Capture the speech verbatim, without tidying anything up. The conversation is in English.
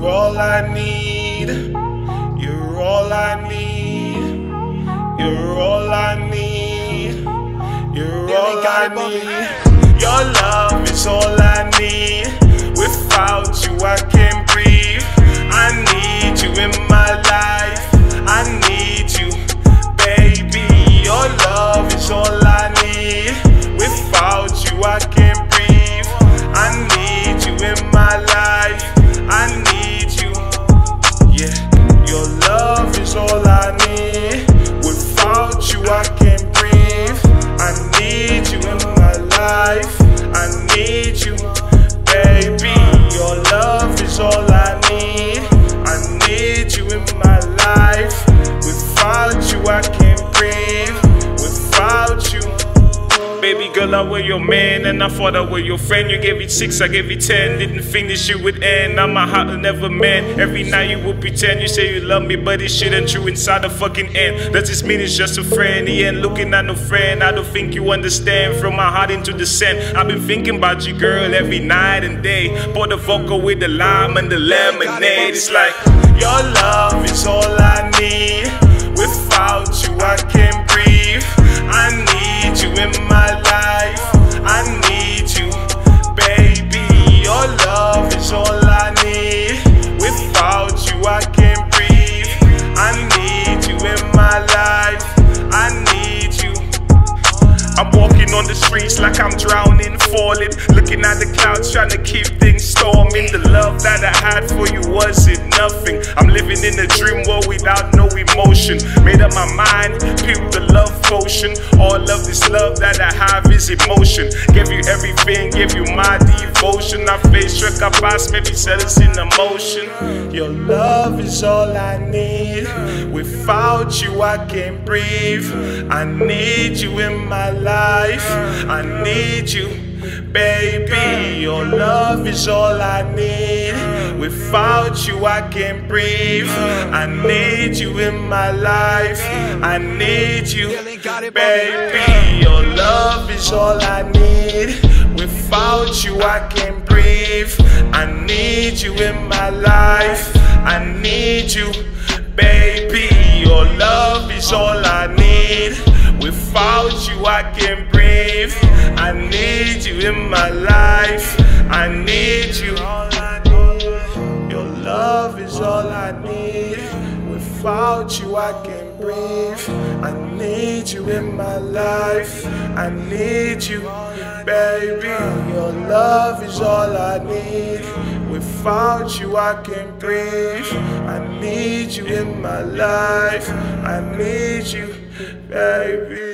You're all I need. You're all I need. You're all I need. You're all I need. Your love is all I need. Without you I can't breathe. I need you in my life. I need you, baby. Your love is all I need. Without you I can't breathe. I need you in my life. I need you, yeah. Your love is all I need. Without you I can't breathe. I need you in my life. I need you, baby. Your love is all I need. I need you in my life. Without you I can't breathe. Without you, baby girl, I was your man and I thought I was your friend. You gave it six, I gave it ten. Didn't finish, you would end. I'm a heart that never meant. Every night you would pretend. You say you love me, but it shouldn't true inside the fucking end. Does this mean it's just a friend? He ain't looking at no friend. I don't think you understand. From my heart into the sand, I've been thinking about you, girl, every night and day. Pour the vodka with the lime and the lemonade. It's like, your love is all I need. Without you, I can't breathe. I need you in my life. I need you, baby. Your love is all I need. Without you, I can't breathe. I need you in my life. I need you. I'm walking on the streets like I'm drowning, falling, looking at the clouds, trying to keep things storming. The love that I had for you wasn't nothing. I'm living in a dream world without no emotion. Made up my mind, peeled the love potion. All of this love that I have is emotion. Gave you everything, gave you my devotion. I face struck a boss, maybe set us in emotion. Your love is all I need. Without you I can't breathe. I need you in my life. I need you, baby. Your love is all I need. Without you I can't breathe. I need you in my life. I need you, baby. Your love is all I need. Without you I can't breathe. I need you in my life. I need you, baby. Your love is all I need. Without you I can't breathe. I need you in my life. I need you. Love is all I need. Without you I can't breathe. I need you in my life. I need you, baby. Your love is all I need. Without you I can't breathe. I need you in my life. I need you, baby.